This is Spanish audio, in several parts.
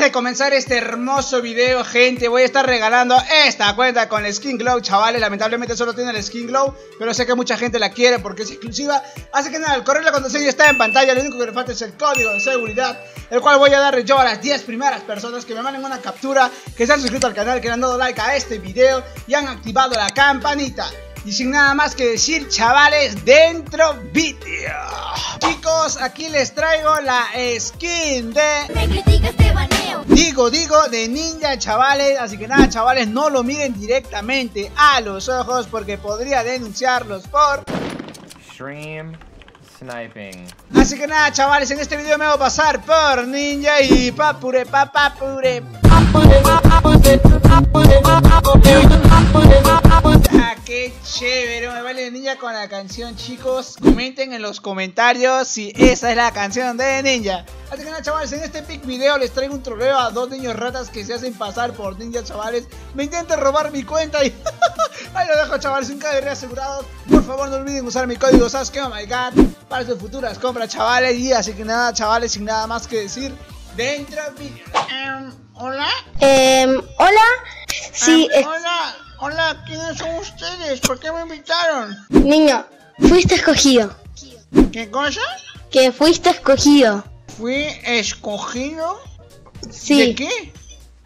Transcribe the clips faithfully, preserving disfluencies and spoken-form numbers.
Antes de comenzar este hermoso video, gente, voy a estar regalando esta cuenta con el skin glow, chavales. Lamentablemente solo tiene el skin glow, pero sé que mucha gente la quiere porque es exclusiva. Así que nada, el correo de la contraseña está en pantalla. Lo único que le falta es el código de seguridad, el cual voy a dar yo a las diez primeras personas que me manden una captura, que se han suscrito al canal, que le han dado like a este video y han activado la campanita. Y sin nada más que decir, chavales, dentro vídeo. Chicos, aquí les traigo la skin de... Me criticas, te baneo. Digo, digo, de Ninja, chavales. Así que nada, chavales, no lo miren directamente a los ojos porque podría denunciarlos por... Stream sniping. Así que nada, chavales, en este video me voy a pasar por Ninja y papure, papapure. Ah, qué chévere, me vale Ninja con la canción, chicos. Comenten en los comentarios si esa es la canción de Ninja. Así que nada, chavales, en este pic video les traigo un troleo a dos niños ratas que se hacen pasar por Ninja, chavales. Me intentan robar mi cuenta y... ahí lo dejo, chavales, un K B R asegurado. Por favor, no olviden usar mi código SASKEOMG para sus futuras compras, chavales. Y así que nada, chavales, sin nada más que decir, dentro vídeo. Um, ¿Hola? Um, ¿Hola? Sí, um, es... Hola. Hola, ¿quiénes son ustedes? ¿Por qué me invitaron? Niño, fuiste escogido. ¿Qué cosa? Que fuiste escogido. ¿Fui escogido? Sí. ¿De qué?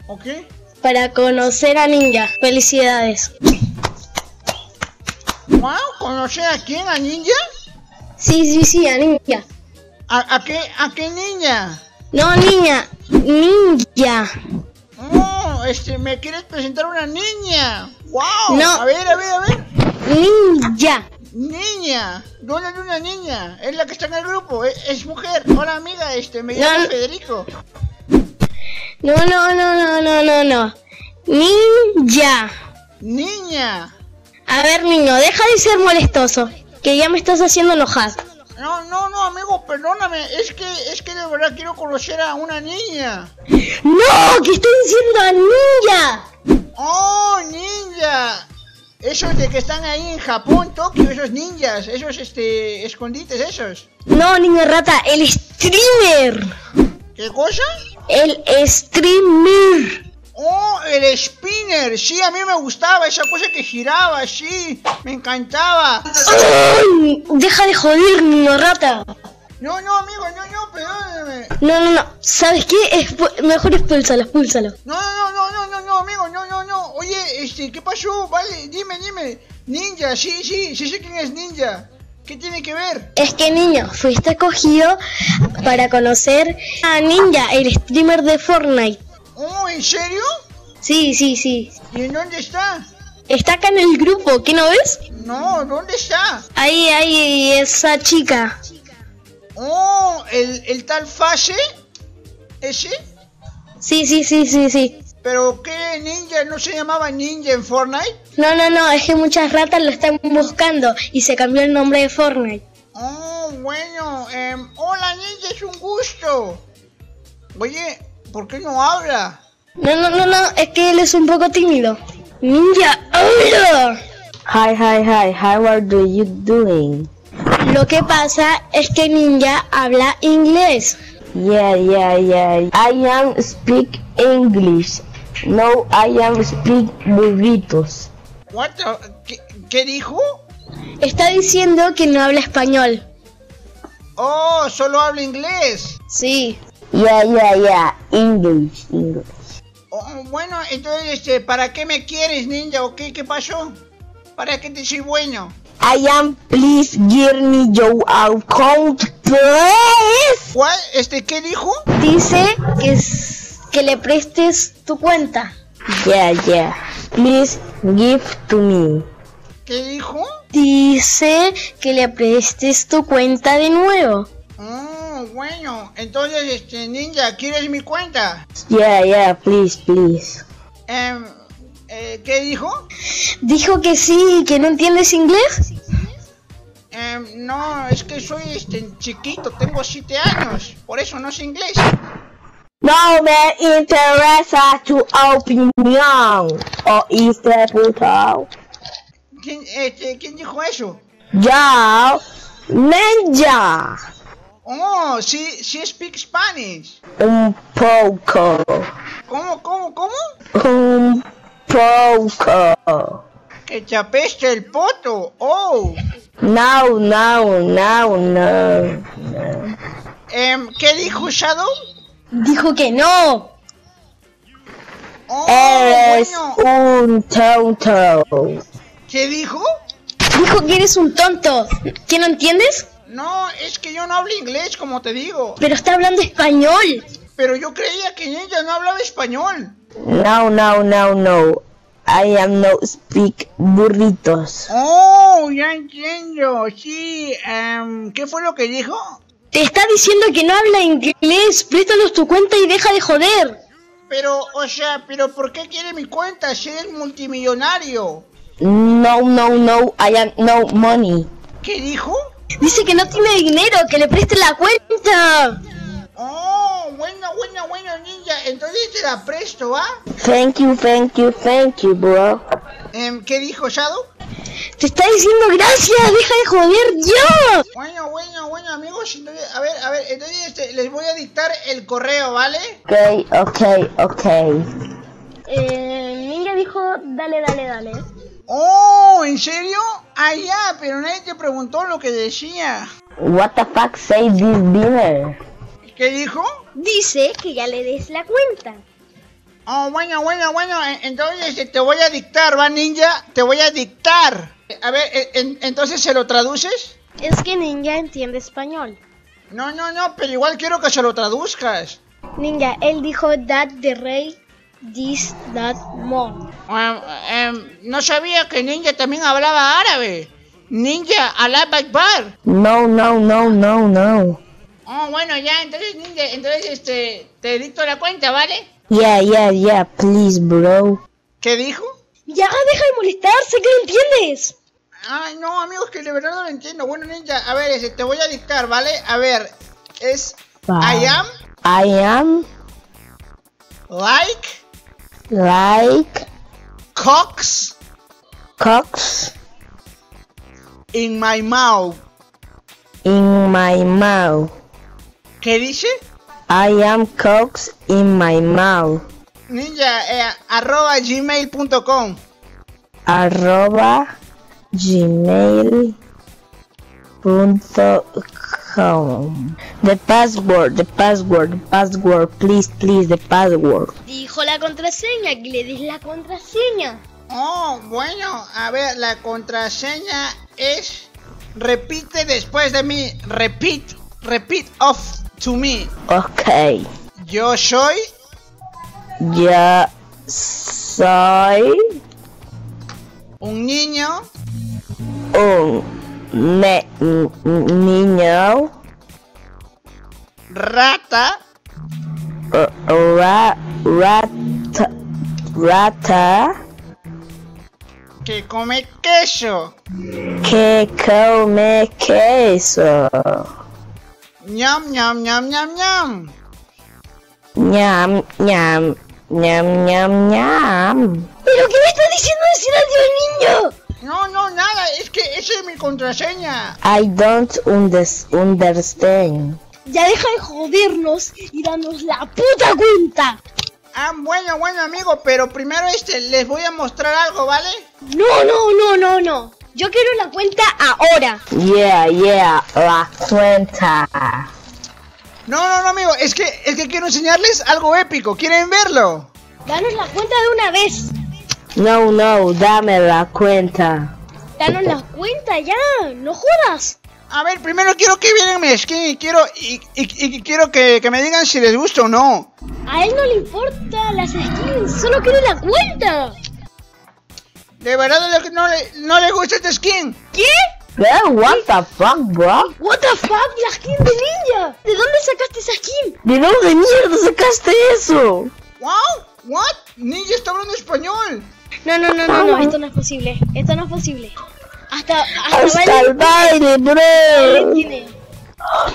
¿O qué? Para conocer a Ninja. Felicidades. Wow, ¿conocer a quién? ¿A Ninja? Sí, sí, sí, a Ninja. ¿A, a qué? ¿A qué Ninja? No, niña. Ninja. Oh, este, me quieres presentar una niña. Wow. No. A ver, a ver, a ver. Ninja. Niña. No, no, no, una niña. Es la que está en el grupo. Es, es mujer. Hola, amiga. Este, me llamo no, Federico. No, no, no, no, no, no, no. Ninja. Niña. A ver, niño, deja de ser molestoso, que ya me estás haciendo enojar. No, no, no, amigo, perdóname, es que, es que de verdad quiero conocer a una niña. ¡No! ¡Que estoy diciendo a Ninja! ¡Oh, Ninja! Esos de que están ahí en Japón, Tokio, esos ninjas, esos, este, escondites esos. No, niño rata, el streamer. ¿Qué cosa? El streamer. ¡Oh, el spinner! Sí, a mí me gustaba esa cosa que giraba, sí, me encantaba. ¡Ay! ¡Deja de joder, niño rata! No, no, amigo, no, no, perdóname. No, no, no, ¿sabes qué? Expu- mejor expúlsalo, expúlsalo. No, no, no, no, no, no, amigo, no, no, no. Oye, este, ¿qué pasó? Vale, dime, dime. Ninja, sí, sí, sí sé quién es Ninja. ¿Qué tiene que ver? Es que, niño, fuiste escogido para conocer a Ninja, el streamer de Fortnite. Oh, ¿en serio? Sí, sí, sí. ¿Y en dónde está? Está acá en el grupo, ¿qué no ves? No, ¿dónde está? Ahí, ahí, esa chica. Oh, ¿el, el tal FaZe? ¿Ese? Sí, sí, sí, sí, sí. ¿Pero qué Ninja? ¿No se llamaba Ninja en Fortnite? No, no, no, es que muchas ratas lo están buscando y se cambió el nombre de Fortnite. Oh, bueno, eh, hola Ninja, es un gusto. Oye... ¿por qué no habla? No, no, no, no, es que él es un poco tímido. Ninja, habla. Hi, hi, hi, how are you doing? Lo que pasa es que Ninja habla inglés. Yeah, yeah, yeah. I am speak English. No, I am speak burritos. What the, ¿qué, ¿Qué dijo? Está diciendo que no habla español. Oh, solo habla inglés. Sí. Ya, ya, ya, English, English. Oh, bueno, entonces, este, ¿para qué me quieres, Ninja? ¿O qué? ¿Qué pasó? ¿Para qué te soy bueno? I am, please, give me your account, please. ¿Cuál? Este, ¿qué dijo? Dice que, es, que le prestes tu cuenta. Ya, yeah, ya, yeah. Please, give to me. ¿Qué dijo? Dice que le prestes tu cuenta de nuevo. Mm. Bueno, entonces, este, Ninja, ¿quieres mi cuenta? Yeah, yeah, please, please. Eh, eh, ¿Qué dijo? Dijo que sí, que no entiendes inglés. Eh, no, es que soy, este, chiquito, tengo siete años, por eso no sé inglés. No me interesa tu opinión, o este puto. ¿Quién, este, ¿quién dijo eso? Yo, Ninja. Oh, she, she speaks Spanish. Un poco. ¿Cómo, cómo, cómo? Un poco. Que te apeste el poto. Oh. No, no, no, no. no. Um, ¿Qué dijo Shadow? Dijo que no. Oh, eres bueno. un tonto. ¿Qué dijo? Dijo que eres un tonto. ¿Qué no entiendes? No, es que yo no hablo inglés, como te digo. Pero está hablando español. Pero yo creía que Ninja no hablaba español. No, no, no, no. I am no speak burritos. Oh, ya entiendo. Sí, um, ¿qué fue lo que dijo? Te está diciendo que no habla inglés. Préstanos tu cuenta y deja de joder. Pero, o sea, pero ¿por qué quiere mi cuenta si eres multimillonario? No, no, no, I am no money. ¿Qué dijo? Dice que no tiene dinero, que le preste la cuenta. Oh, bueno, bueno, bueno, Ninja, entonces te la presto, ¿va? Thank you, thank you, thank you, bro. Eh, ¿Qué dijo Shadow? Te está diciendo gracias, deja de joder, yo. Bueno, bueno, bueno, amigos, entonces, a ver, a ver, entonces este, les voy a dictar el correo, ¿vale? Ok, ok, ok. Eh, Ninja dijo, dale, dale, dale. Oh, ¿en serio? Ah, ya, pero nadie te preguntó lo que decía. What the fuck say this dinner? ¿Qué dijo? Dice que ya le des la cuenta. Oh, bueno, bueno, bueno, entonces te voy a dictar, ¿va, Ninja? Te voy a dictar. A ver, en, entonces, ¿se lo traduces? Es que Ninja entiende español. No, no, no, pero igual quiero que se lo traduzcas. Ninja, él dijo that the rey, this, that, more. Um, um, no sabía que Ninja también hablaba árabe. Ninja, Allah Akbar. No, no, no, no, no. Oh, bueno, ya, entonces, Ninja, entonces, este, te dicto la cuenta, ¿vale? Yeah, yeah, yeah, please, bro. ¿Qué dijo? Ya, deja de molestarse, que no entiendes. Ay, no, amigos, que de verdad no lo entiendo. Bueno, Ninja, a ver, ese, te voy a dictar, ¿vale? A ver, es... Wow. I am... I am... Like... Like... Cocks... Cocks... In my mouth. In my mouth. ¿Qué dice? I am cocks in my mouth. Ninja, eh, arroba gmail punto com. Arroba gmail punto com. The password, the password, the password, please, please, the password. Dijo la contraseña, que le des la contraseña. Oh, bueno, a ver, la contraseña es... Repite después de mí. Repeat, repeat off to me. Ok. Yo soy. Yo soy. Un niño. Un me, niño. Rata. Ra, rata. Rata. Que come queso. Que come queso. Ñam, ñam, ñam, ñam, ñam. Ñam, ñam, ñam, ñam, ñam. ¿Pero qué me estás diciendo decir adiós, niño? No, no, nada, es que esa es mi contraseña. I don't understand. Ya deja de jodernos y danos la puta cuenta. Ah, bueno, bueno, amigo, pero primero este, les voy a mostrar algo, ¿vale? No, no, no, no, no. Yo quiero la cuenta ahora. Yeah, yeah, la cuenta. No, no, no, amigo, es que, es que quiero enseñarles algo épico. ¿Quieren verlo? Danos la cuenta de una vez. No, no, dame la cuenta. Danos la cuenta ya, no jodas. A ver, primero quiero que vienen mi skin y quiero, y, y, y quiero que, que me digan si les gusta o no. A él no le importa las skins, solo quiere la cuenta. De verdad no le, no le gusta esta skin. ¿Qué? Pero, what the fuck, bro? What the fuck, la skin de Ninja. ¿De dónde sacaste esa skin? ¿De dónde mierda sacaste eso? Wow, what? Ninja está hablando español. No, no, no, no, no, esto no es posible, esto no es posible. Hasta, hasta, hasta el baile, bro. Tiene.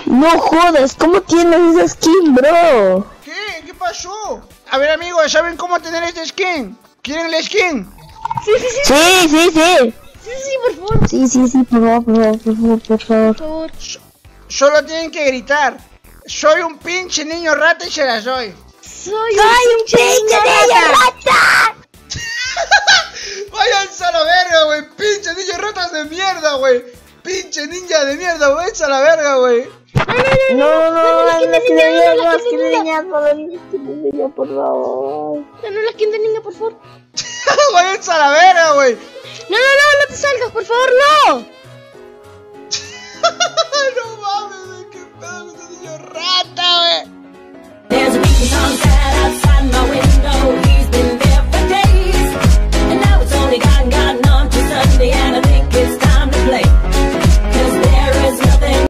No jodas, ¿cómo tienes esa skin, bro? ¿Qué? ¿Qué pasó? A ver, amigos, ¿saben cómo tener esta skin? ¿Quieren la skin? Sí, sí, sí. Sí, sí, sí. Sí, sí, por favor. Sí, sí, sí, por favor, por favor, por favor, por favor. Solo tienen que gritar. Soy un pinche niño rata y se la soy. Soy un pinche niño rata. Váyanse a la verga, güey. Pinche niño ratas de mierda, güey. Pinche ninja de mierda, güey. Váyanse a la verga, güey. No, no, no, no, no, niña, por favor. No, no, la skin de niña, por favor. Váyanse a la verga, güey. No, no, no, no te salgas, por favor, no.